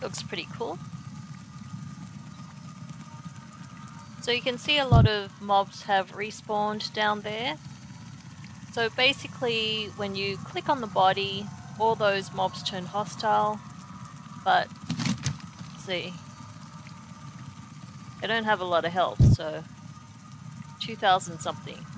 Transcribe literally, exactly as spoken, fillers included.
Looks pretty cool. So you can see a lot of mobs have respawned down there. So basically when you click on the body, all those mobs turn hostile, but let's see, they don't have a lot of health, so two thousand something.